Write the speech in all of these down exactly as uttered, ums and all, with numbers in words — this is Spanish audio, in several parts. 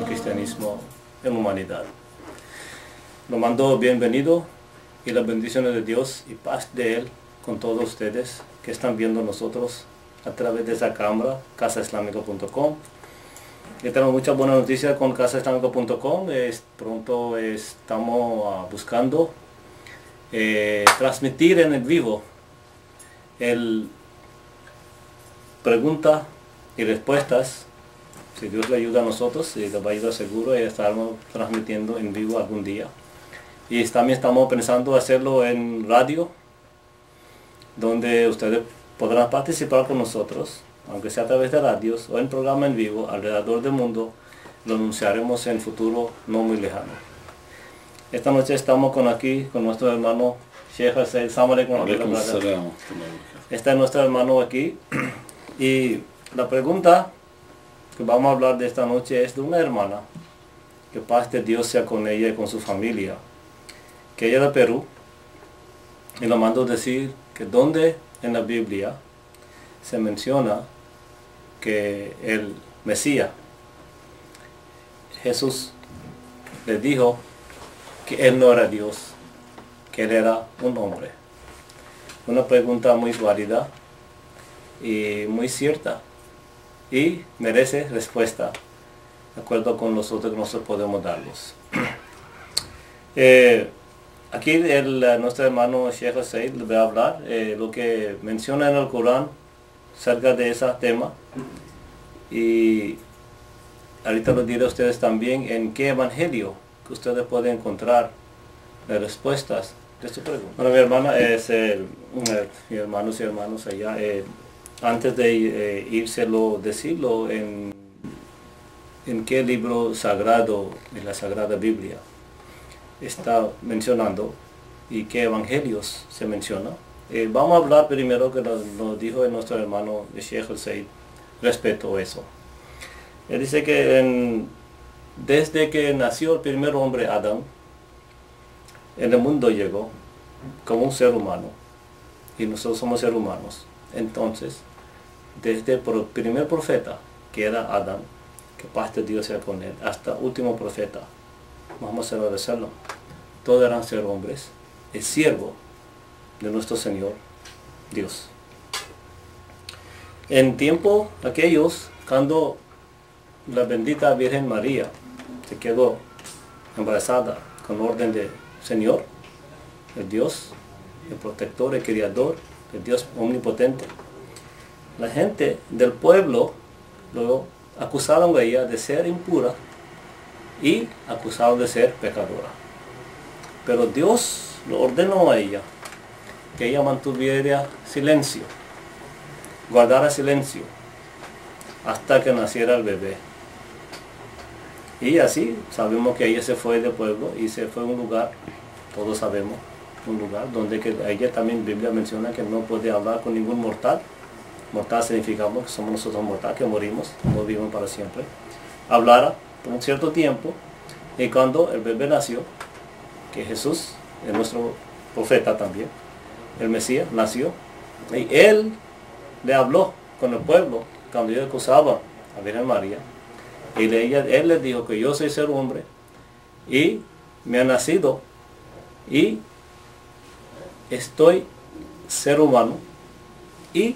en cristianismo en humanidad. Lo mando bienvenido y las bendiciones de Dios y paz de Él con todos ustedes que están viendo nosotros a través de esa cámara, casa islámico punto com. Ya tenemos muchas buenas noticias con casa islámico punto com. Es, pronto estamos uh, buscando eh, transmitir en el vivo el pregunta y respuestas. Si Dios le ayuda a nosotros, y les va a ayudar seguro, y estaremos transmitiendo en vivo algún día. Y también estamos pensando hacerlo en radio, donde ustedes podrán participar con nosotros, aunque sea a través de radios o en programa en vivo alrededor del mundo. Lo anunciaremos en futuro no muy lejano. Esta noche estamos con aquí con nuestro hermano Sheikh Hosein. Está nuestro hermano aquí, y la pregunta que vamos a hablar de esta noche es de una hermana, que paz de Dios sea con ella y con su familia, que ella es de Perú, y lo mando decir que donde en la Biblia se menciona que el Mesías, Jesús, le dijo que él no era Dios, que él era un hombre. Una pregunta muy válida y muy cierta, y merece respuesta, de acuerdo con nosotros que nosotros podemos darlos. Eh, Aquí el, nuestro hermano Sheikh Sa'id le va a hablar eh, lo que menciona en el Corán acerca de ese tema, y ahorita lo diré a ustedes también en qué evangelio que ustedes pueden encontrar las respuestas de su pregunta. Bueno, mi hermana es el, el, mi hermanos y hermanos allá, eh, antes de eh, írselo decirlo en, en qué libro sagrado en la Sagrada Biblia está mencionando y qué evangelios se menciona. Eh, vamos a hablar primero que nos, nos dijo nuestro hermano Sheikh Sa'id respecto a eso. Él dice que en, desde que nació el primer hombre Adán, en el mundo llegó como un ser humano, y nosotros somos seres humanos. Entonces, desde el primer profeta, que era Adán, que paz de Dios sea con él, hasta último profeta, Muhammad sallallahu alaihi wasallam, todos eran ser hombres, el siervo de nuestro Señor Dios. En tiempo aquellos, cuando la bendita Virgen María se quedó embarazada con orden del Señor, el Dios, el protector, el creador, el Dios omnipotente, la gente del pueblo lo acusaron a ella de ser impura y acusado de ser pecadora. Pero Dios lo ordenó a ella que ella mantuviera silencio, guardara silencio hasta que naciera el bebé. Y así sabemos que ella se fue del pueblo y se fue a un lugar, todos sabemos, un lugar donde que ella también, Biblia menciona que no puede hablar con ningún mortal. Mortal significamos que somos nosotros mortales, que morimos, no vivimos para siempre. Hablara por un cierto tiempo, y cuando el bebé nació, que Jesús, es nuestro profeta también, el Mesías, nació, y él le habló con el pueblo cuando ellos acusaban a la Virgen María, y de ella, él les dijo que yo soy ser hombre y me ha nacido, y estoy ser humano, y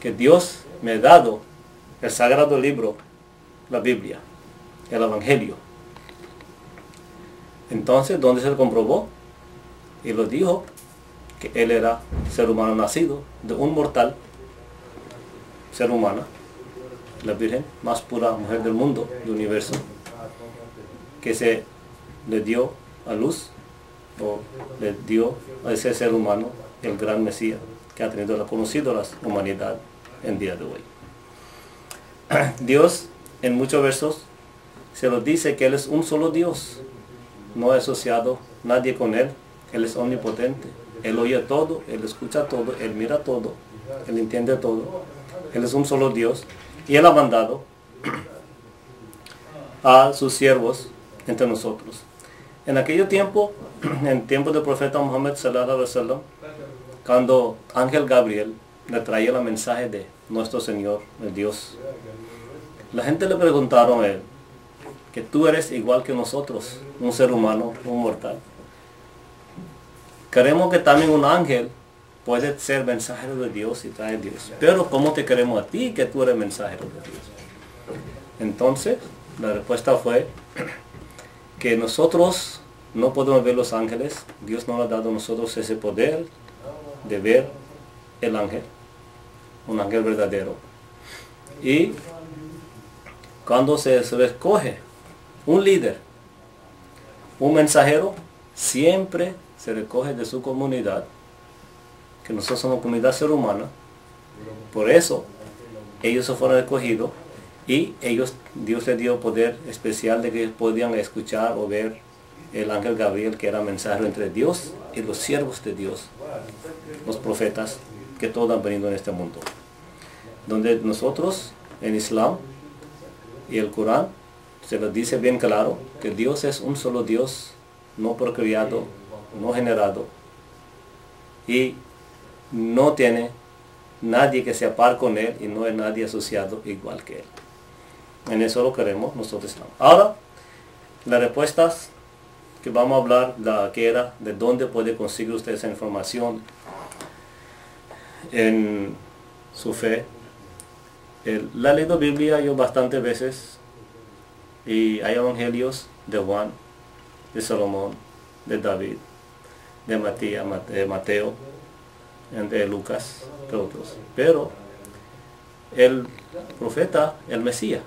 que Dios me ha dado el sagrado libro, la Biblia, el evangelio. Entonces, ¿dónde se comprobó? Y lo dijo que él era ser humano nacido de un mortal, ser humana, la Virgen más pura mujer del mundo, del universo, que se le dio a luz, o le dio a ese ser humano el gran Mesías que ha tenido la conocida la humanidad en día de hoy. Dios en muchos versos se nos dice que Él es un solo Dios, no es asociado nadie con Él, Él es omnipotente, Él oye todo, Él escucha todo, Él mira todo, Él entiende todo, Él es un solo Dios, y Él ha mandado a sus siervos entre nosotros. En aquel tiempo, en tiempo del profeta Muhammad sallallahu alaihi wasallam, cuando Ángel Gabriel le traía el mensaje de nuestro Señor, el Dios, la gente le preguntaron a Él, que tú eres igual que nosotros, un ser humano, un mortal. Queremos que también un ángel puede ser mensajero de Dios y traer Dios. Pero ¿cómo te queremos a ti que tú eres mensajero de Dios? Entonces, la respuesta fue que nosotros no podemos ver los ángeles. Dios nos ha dado a nosotros ese poder de ver el ángel, un ángel verdadero. Y cuando se escoge un líder, un mensajero, siempre se recoge de su comunidad, que nosotros somos comunidad ser humana. Por eso ellos se fueron escogidos y ellos, Dios les dio poder especial de que podían escuchar o ver el ángel Gabriel, que era mensajero entre Dios y los siervos de Dios, los profetas, que todos han venido en este mundo. Donde nosotros en Islam y el Corán se nos dice bien claro que Dios es un solo Dios, no procreado, no generado, y no tiene nadie que sea par con él y no es nadie asociado igual que él. En eso lo queremos nosotros. Ahora, las respuestas que vamos a hablar, la que era de dónde puede conseguir usted esa información en su fe. El, la he leído Biblia yo bastantes veces, y hay evangelios de Juan, de Salomón, de David, de Matías, de Mateo, de Lucas, de otros. Pero el profeta, el Mesías,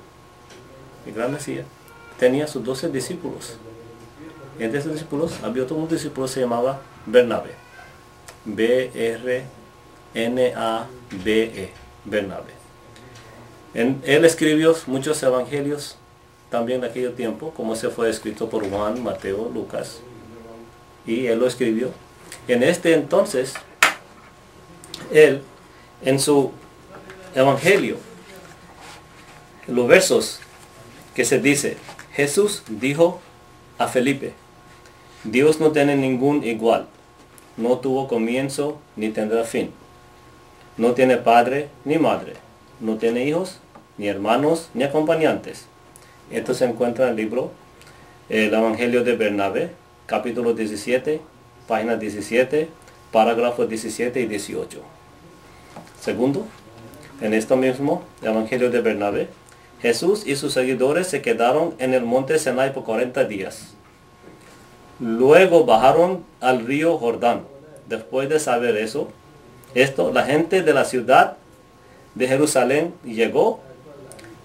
el gran Mesías, tenía sus doce discípulos. Entre esos discípulos había otro discípulo que se llamaba Bernabé. B R N A B E. Bernabé. En, él escribió muchos evangelios también en aquel tiempo, como se fue escrito por Juan, Mateo, Lucas. Y él lo escribió. En este entonces, él, en su evangelio, los versos que se dice, Jesús dijo a Felipe, Dios no tiene ningún igual, no tuvo comienzo ni tendrá fin, no tiene padre ni madre, no tiene hijos, ni hermanos, ni acompañantes. Esto se encuentra en el libro, el Evangelio de Bernabé, capítulo diecisiete, página diecisiete, parágrafos diecisiete y dieciocho. Segundo, en este mismo Evangelio de Bernabé, Jesús y sus seguidores se quedaron en el monte Sinai por cuarenta días. Luego bajaron al río Jordán. Después de saber eso, esto, la gente de la ciudad de Jerusalén llegó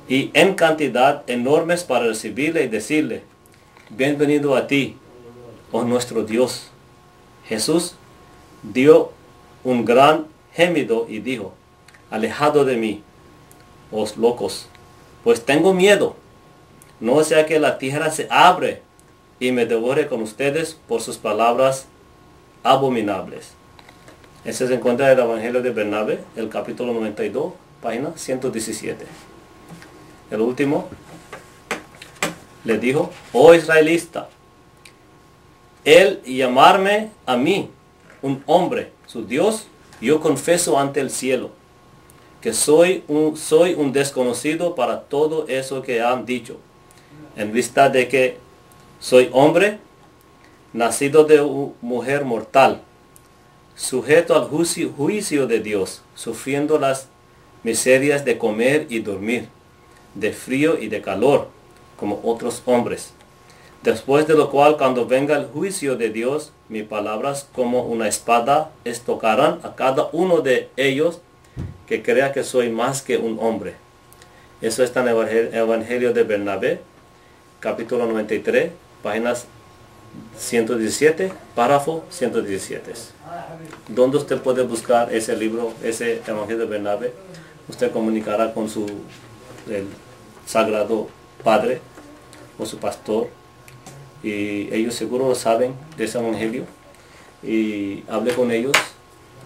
y en cantidad enormes para recibirle y decirle, bienvenido a ti, oh nuestro Dios. Jesús dio un gran gemido y dijo, alejado de mí, oh locos, pues tengo miedo, no sea que la tierra se abre y me devore con ustedes por sus palabras abominables. Ese se encuentra en el Evangelio de Bernabé, el capítulo noventa y dos, página ciento diecisiete. El último le dijo, oh israelita, el llamarme a mí, un hombre, su Dios, yo confieso ante el cielo, que soy un, soy un desconocido para todo eso que han dicho, en vista de que soy hombre, nacido de mujer mortal, sujeto al juicio, juicio de Dios, sufriendo las miserias de comer y dormir, de frío y de calor, como otros hombres. Después de lo cual, cuando venga el juicio de Dios, mis palabras como una espada estocarán a cada uno de ellos, que crea que soy más que un hombre. Eso está en el Evangelio de Bernabé, capítulo noventa y tres, páginas ciento diecisiete, párrafo ciento diecisiete. Donde usted puede buscar ese libro, ese Evangelio de Bernabé, usted comunicará con su el sagrado padre o su pastor, y ellos seguro lo saben de ese Evangelio, y hable con ellos,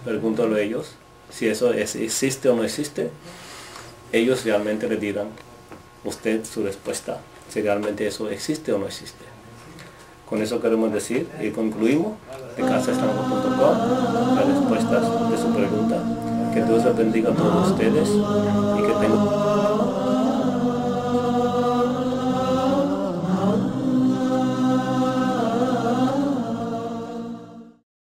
pregúntalo a ellos, si eso es, existe o no existe. Ellos realmente le dirán usted su respuesta, si realmente eso existe o no existe. Con eso queremos decir y concluimos de casa islámico punto com las respuestas de su pregunta. Que Dios les bendiga a todos ustedes y que tengan...